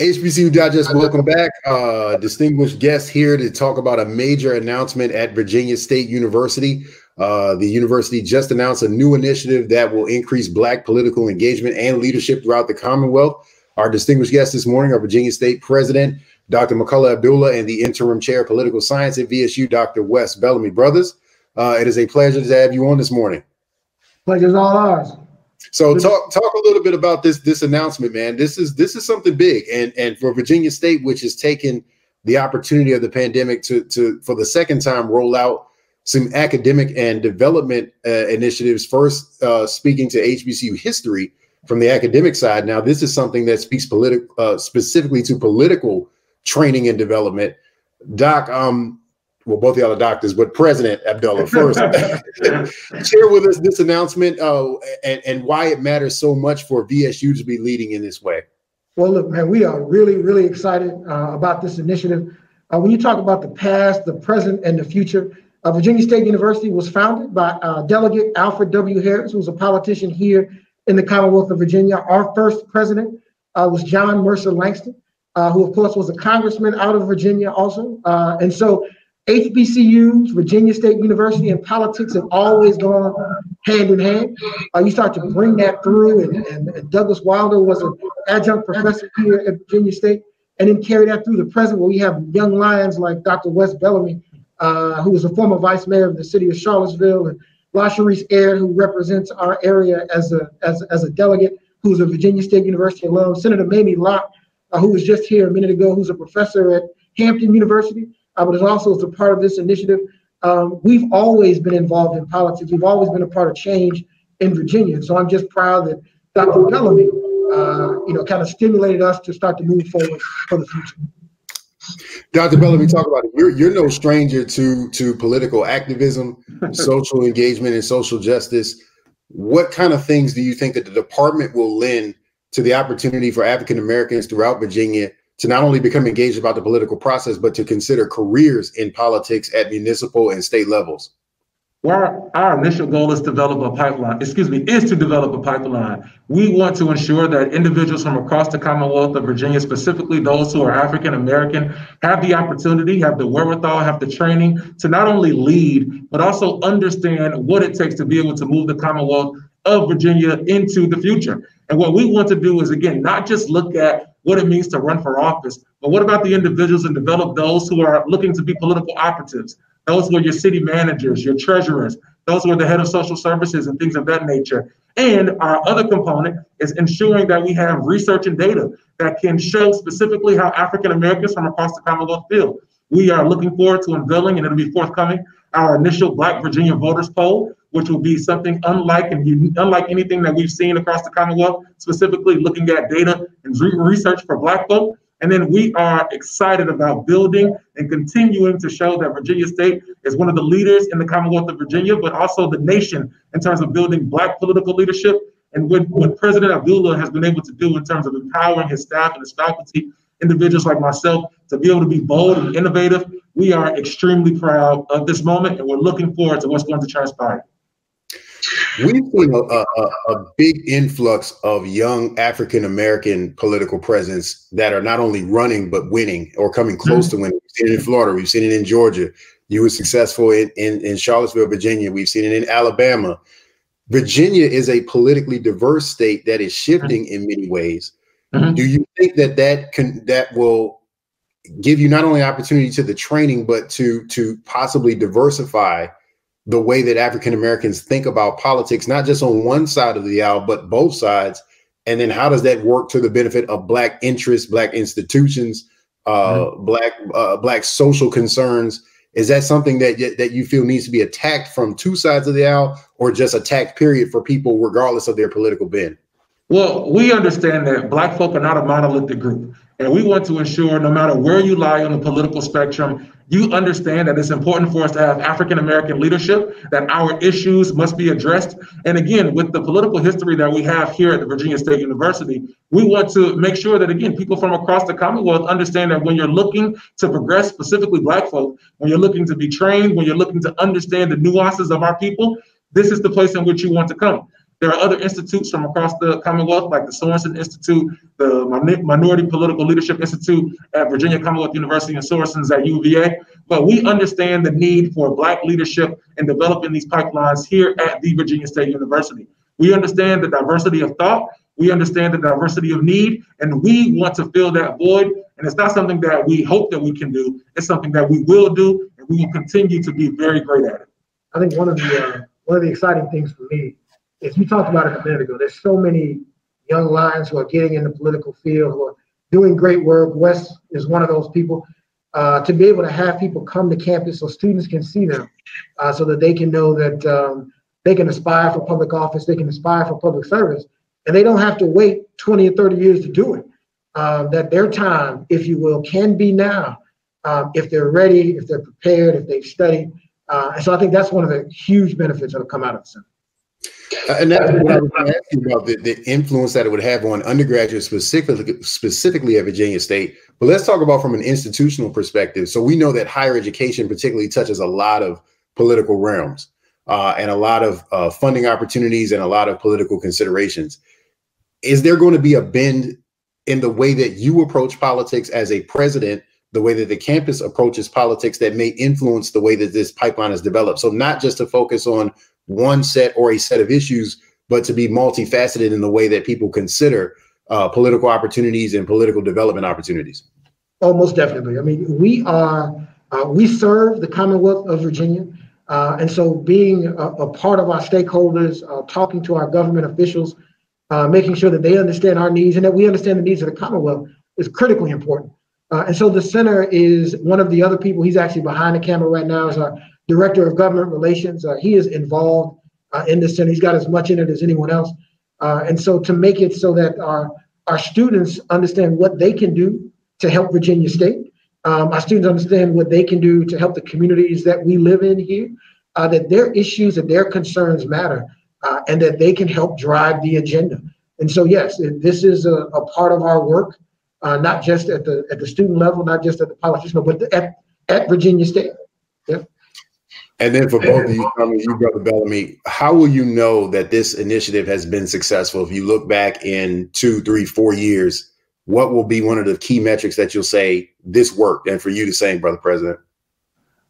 HBCU Digest, welcome back. Distinguished guests here to talk about a major announcement at Virginia State University. The university just announced a new initiative that will increase Black political engagement and leadership throughout the Commonwealth. Our distinguished guests this morning are Virginia State President Dr. Makola Abdullah and the Interim Chair of Political Science at VSU, Dr. Wes Bellamy. Brothers, it is a pleasure to have you on this morning. Pleasure's all ours. So talk a little bit about this announcement, man. This is something big, and for Virginia State, which has taken the opportunity of the pandemic to for the second time roll out some academic and development initiatives. First, speaking to HBCU history from the academic side. Now, this is something that speaks specifically to political training and development. Doc, well, both of y'all are doctors, but President Abdullah first, share with us this announcement and why it matters so much for VSU to be leading in this way. Well, look, man, we are really, really excited about this initiative. When you talk about the past, the present, and the future, Virginia State University was founded by Delegate Alfred W. Harris, who was a politician here in the Commonwealth of Virginia. Our first president was John Mercer Langston, who, of course, was a congressman out of Virginia also. And so HBCUs, Virginia State University, and politics have always gone hand in hand. You start to bring that through, and Douglas Wilder was an adjunct professor here at Virginia State, and then carry that through the present, where we have young lions like Dr. Wes Bellamy, who was a former vice mayor of the city of Charlottesville, and LaSharice Eyre, who represents our area as a delegate, who's a Virginia State University alum. Senator Mamie Locke, who was just here a minute ago, who's a professor at Hampton University. But it's also as a part of this initiative. We've always been involved in politics. We've always been a part of change in Virginia. So I'm just proud that Dr. Bellamy, kind of stimulated us to start to move forward for the future. Dr. Bellamy, talk about it. You're no stranger to political activism, social engagement, and social justice. What kind of things do you think that the department will lend to the opportunity for African Americans throughout Virginia to not only become engaged about the political process, but to consider careers in politics at municipal and state levels? Well, our initial goal is to develop a pipeline, is to develop a pipeline. We want to ensure that individuals from across the Commonwealth of Virginia, specifically those who are African American, have the opportunity, have the wherewithal, have the training to not only lead, but also understand what it takes to be able to move the Commonwealth of Virginia into the future. And what we want to do is, again, not just look at what it means to run for office, but what about the individuals and develop those who are looking to be political operatives, those who are your city managers, your treasurers, those who are the head of social services and things of that nature. And our other component is ensuring that we have research and data that can show specifically how African Americans from across the Commonwealth feel. We are looking forward to unveiling, and it'll be forthcoming, our initial Black Virginia voters poll, which will be something unlike anything that we've seen across the Commonwealth, specifically looking at data and research for Black folk. And then we are excited about building and continuing to show that Virginia State is one of the leaders in the Commonwealth of Virginia, but also the nation in terms of building Black political leadership. And what President Abdullah has been able to do in terms of empowering his staff and his faculty, individuals like myself, to be able to be bold and innovative, we are extremely proud of this moment, and we're looking forward to what's going to transpire. We've seen a big influx of young African-American political presence that are not only running, but winning or coming close to winning. We've seen it in Florida. We've seen it in Georgia. You were successful in Charlottesville, Virginia. We've seen it in Alabama. Virginia is a politically diverse state that is shifting in many ways. Do you think that that will give you not only opportunity to the training, but to possibly diversify the way that African Americans think about politics, not just on one side of the aisle, but both sides? And then how does that work to the benefit of Black interests, Black institutions, Black social concerns? Is that something that you feel needs to be attacked from two sides of the aisle, or just attacked period for people regardless of their political bent? Well, we understand that Black folk are not a monolithic group, and we want to ensure no matter where you lie on the political spectrum, you understand that it's important for us to have African-American leadership, that our issues must be addressed. And again, with the political history that we have here at the Virginia State University, we want to make sure that, again, people from across the Commonwealth understand that when you're looking to progress, specifically Black folk, when you're looking to be trained, when you're looking to understand the nuances of our people, this is the place in which you want to come. There are other institutes from across the Commonwealth, like the Sorensen Institute, the Minority Political Leadership Institute at Virginia Commonwealth University, and Sorensen's at UVA. But we understand the need for Black leadership in developing these pipelines here at the Virginia State University. We understand the diversity of thought. We understand the diversity of need, and we want to fill that void. And it's not something that we hope that we can do. It's something that we will do, and we will continue to be very great at it. I think one of the exciting things for me is, you talked about it a minute ago, there's so many young lions who are getting in the political field, who are doing great work. Wes is one of those people. To be able to have people come to campus so students can see them, so that they can know that they can aspire for public office, they can aspire for public service, and they don't have to wait 20 or 30 years to do it. That their time, if you will, can be now, if they're ready, if they're prepared, if they've studied. And so I think that's one of the huge benefits that will come out of the center. And that's what I was going to ask you about, the influence that it would have on undergraduates specifically at Virginia State. But let's talk about from an institutional perspective. So we know that higher education particularly touches a lot of political realms and a lot of funding opportunities and a lot of political considerations. Is there going to be a bend in the way that you approach politics as a president, the way that the campus approaches politics, that may influence the way that this pipeline is developed? So not just to focus on one set or a set of issues, but to be multifaceted in the way that people consider political opportunities and political development opportunities. Oh, most definitely. I mean, we serve the Commonwealth of Virginia. And so being a part of our stakeholders, talking to our government officials, making sure that they understand our needs and that we understand the needs of the Commonwealth is critically important. And so the center is one of the other people. He's actually behind the camera right now, is our Director of Government Relations. He is involved in this center. He's got as much in it as anyone else. And so to make it so that our students understand what they can do to help Virginia State, our students understand what they can do to help the communities that we live in here, that their issues and their concerns matter, and that they can help drive the agenda. And so, yes, this is a part of our work, not just at the student level, not just at the politician level, but at Virginia State. Yeah. And then for both of you, Brother Bellamy, how will you know that this initiative has been successful? If you look back in 2, 3, 4 years, what will be one of the key metrics that you'll say this worked? And for you the same, Brother President.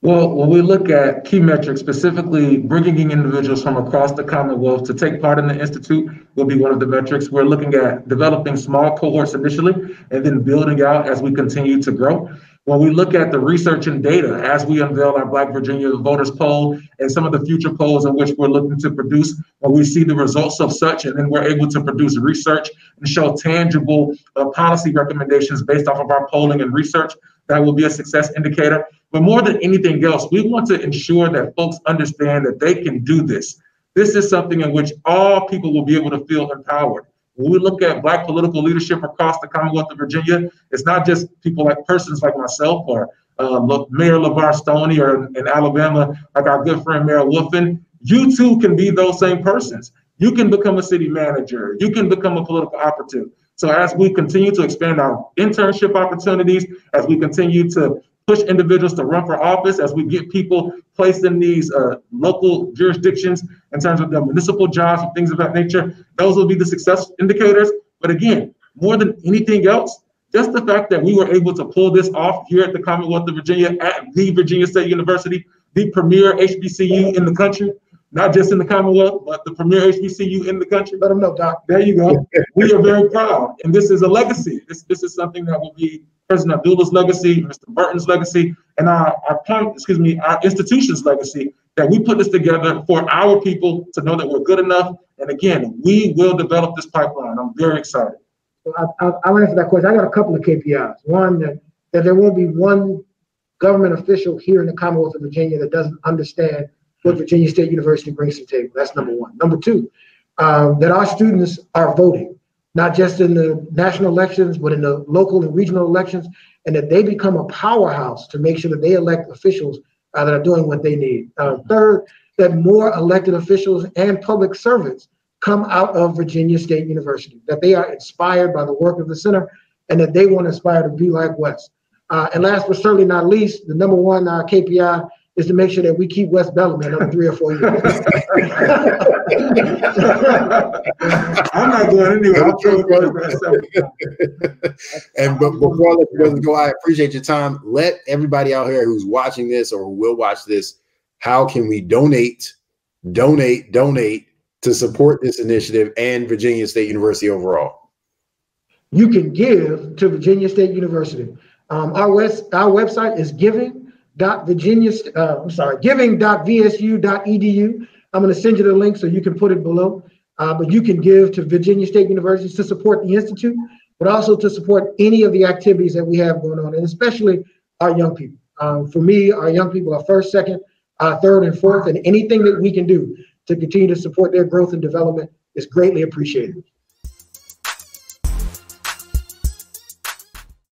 Well, when we look at key metrics, specifically bringing in individuals from across the Commonwealth to take part in the Institute will be one of the metrics. We're looking at developing small cohorts initially and then building out as we continue to grow. When we look at the research and data, as we unveil our Black Virginia Voters Poll and some of the future polls in which we're looking to produce, when we see the results of such, and then we're able to produce research and show tangible policy recommendations based off of our polling and research, that will be a success indicator. But more than anything else, we want to ensure that folks understand that they can do this. This is something in which all people will be able to feel empowered. When we look at Black political leadership across the Commonwealth of Virginia, it's not just people like persons like myself or Mayor Levar Stoney, or in Alabama, like our good friend Mayor Wolfen. You too can be those same persons. You can become a city manager. You can become a political operative. So as we continue to expand our internship opportunities, as we continue to push individuals to run for office, as we get people placed in these local jurisdictions in terms of their municipal jobs and things of that nature, those will be the success indicators. But again, more than anything else, just the fact that we were able to pull this off here at the Commonwealth of Virginia, at the Virginia State University, the premier HBCU in the country, not just in the Commonwealth, but the premier HBCU in the country. Let them know, Doc. There you go. We are very proud. And this is a legacy. This is something that will be President Abdullah's legacy, Mr. Burton's legacy, and our institution's legacy, that we put this together for our people to know that we're good enough. And again, we will develop this pipeline. I'm very excited. Well, I'll answer that question. I got a couple of KPIs. One, that there won't be one government official here in the Commonwealth of Virginia that doesn't understand what Virginia State University brings to the table. That's number one. Number two, that our students are voting, not just in the national elections, but in the local and regional elections, and that they become a powerhouse to make sure that they elect officials that are doing what they need. Third, that more elected officials and public servants come out of Virginia State University, that they are inspired by the work of the center, and that they want to aspire to be like Wes. And last but certainly not least, the number one KPI is to make sure that we keep Wes Bellamy another 3 or 4 years. I'm not going anywhere. I'm trying to go to myself. And before I let you guys go, I appreciate your time. Let everybody out here who's watching this or will watch this, how can we donate to support this initiative and Virginia State University overall? You can give to Virginia State University. Our website is giving.vsu.edu. I'm going to send you the link so you can put it below. But you can give to Virginia State University to support the Institute, but also to support any of the activities that we have going on, and especially our young people. For me, our young people are first, second, third, and fourth, and anything that we can do to continue to support their growth and development is greatly appreciated.